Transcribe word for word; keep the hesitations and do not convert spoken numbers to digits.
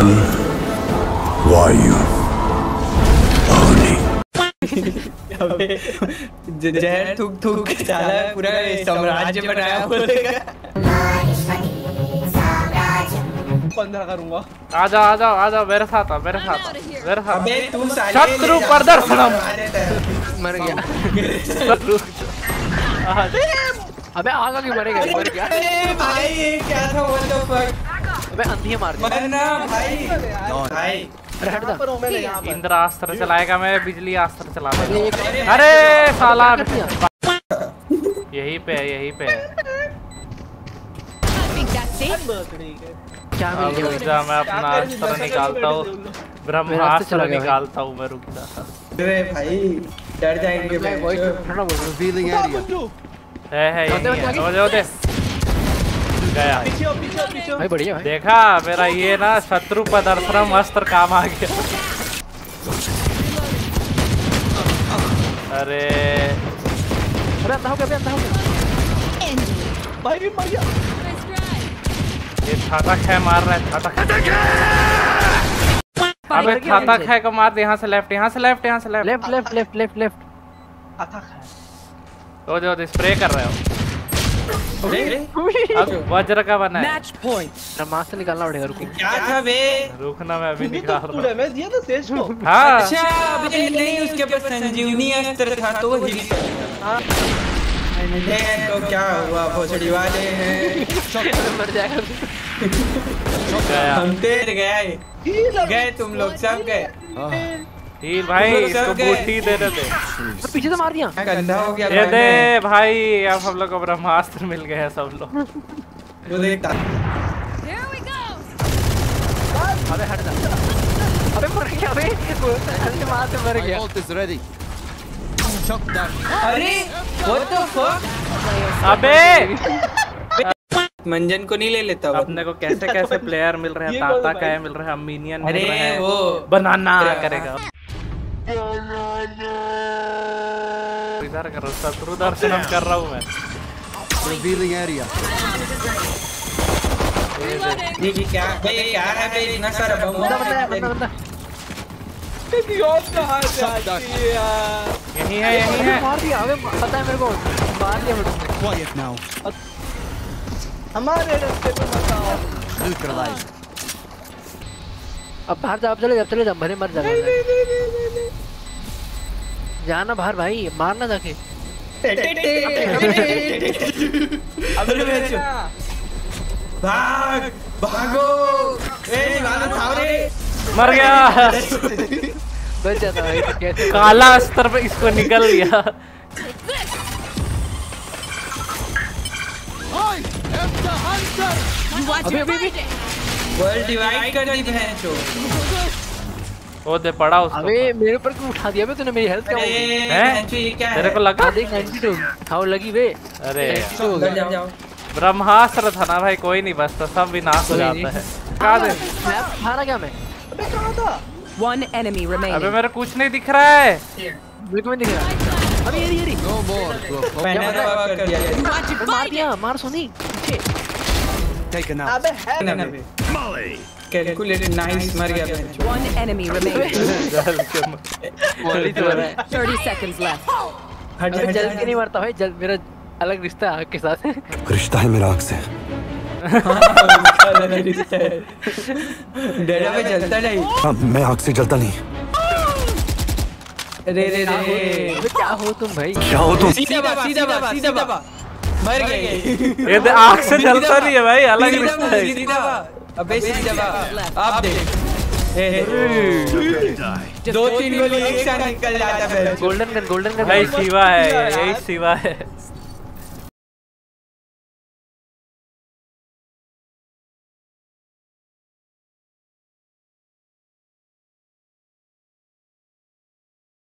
जल, वायु, अग्नि। जहर थूक थूक के साला पूरा साम्राज्य बनाया बोलेगा। अंदर करूंगा। आजा आजा आजा मेरे साथ आ मेरे साथ मेरे साथ। अबे तू साले शत्रु प्रदर्शनम। मर गया। शत्रु। अबे आगा क्यों मरेगा? मर गया। अरे भाई ये क्या था? वो तो फक अबे अंधी मार दिया। मरना भाई। भाई हट जा। इंद्र अस्त्र चलाएगा, मैं बिजली अस्त्र चला दूंगा। अरे साला यही पे यही पे क्या मिल गया? मैं अपना अस्त्र निकालता हूँ, ब्रह्मास्त्र निकालता हूँ मैं। रुक जा अरे भाई डर जाएंगे। मैं वॉइस थोड़ा बोल रहा हूँ, फीलिंग आ रही है। है है हो जाओ दे गया। पीछे पीछे पीछे भाई बढ़िया। देखा मेरा ये ना शत्रु प्रदर्शन अस्त्र काम आ गया। अरे अरे अंधा हो गया अंधा हो गया भाई भी मर गया। ये छातक है मार रहा है। छातक अबे छातक है को मार दे। यहाँ से लेफ्ट यहाँ से लेफ्ट यहाँ से left left left left left left. छातक है तो जो स्प्रे कर रहे हो। अब वज्र का बना है। ब्रह्मास्त्र निकालना पड़ेगा। रुको क्या था बे? रुकना मैं अभी निकाल रहा हूं। तूने मैं दिया था सेज को। हां अच्छा अभी नहीं, उसके पास संजीवनी अस्त्र था तो वो हिल गया। नहीं तो क्या हुआ? भोसड़ी वाले हैं शॉट मर जाएगा। हम तेर गए गए तुम लोग सब गए। हील भाई इसको बूटी दे दे दे। पीछे से मार दिया। गंदा हो गया दे दे भाई। अब हम लोग को ब्रह्मास्त्र मिल गए हैं सब लोग। वो देख अबे हट जा। अबे मर गया बे। अंधे मार से मर गया। अरे व्हाट द फक। अबे मंजन को नहीं ले लेता। अपने को कैसे कैसे प्लेयर मिल रहे हैं। ताता का है मिल रहा है, अमीनियन मिल रहा है, वो बनाना करेगा इधर कर रहा। शत्रु दर्शन कर रहा हूँ मैं। क्या क्या है बे? इतना सारा बम यही है यही है। पता है मेरे को मार दिया हमारे रास्ते पे। मत आओ दिल करवाए। अब बाहर जा। आप चले जा चले जा। भरे मर जा। नहीं नहीं नहीं नहीं जाना बाहर भाई। मार ना जाके। अब ले बैठो। भाग भागो। ए वाला सावरे मर गया। बच जाता भाई। कैसे काला अस्त्र पे इसको निकल गया। अबे अबे वर्ल्ड डिवाइड कर दी भैंसो। वो दे पड़ा उसको। अबे मेरे ऊपर क्यों उठा दिया बे तूने? मेरी हेल्थ क्या हो गई हैं? तेरे को लगा देख नाइंटी टू खाओ लगी बे। अरे ब्रह्मास्त्र था ना भाई। कोई नहीं बसता, सब विनाश हो जाता है। कहां दे मैं मारा क्या मैं? अबे कहां था? One enemy remaining. अबे मेरा कुछ नहीं दिख रहा है। बिल्कुल नहीं दिख रहा। अबे ये ये नो मोर कर दिया। मार दिया मार सोनी। अबे कैलकुलेटेड नाइस मर गया। One enemy remaining. Thirty seconds left. हट जा। जल्दी नहीं मरता भाई। जल्द मेरा अलग रिश्ता है आग के साथ। रिश्ता है मेरा आग से। डेरा में जलता नहीं। मैं आग से जलता नहीं। रे रे रे क्या हो तुम भाई? क्या हो तुम? सीधा बा सीधा बा सीधा बा। मर गए। ये तो आग से जलता नहीं है भाई। अलग रिश्ता है। अबे सीधा बा। आप देख दो तीन गोली एक साथ निकल जाता है। गोल्डन गन गोल्डन गन भाई। शिवा है यही शिवा है।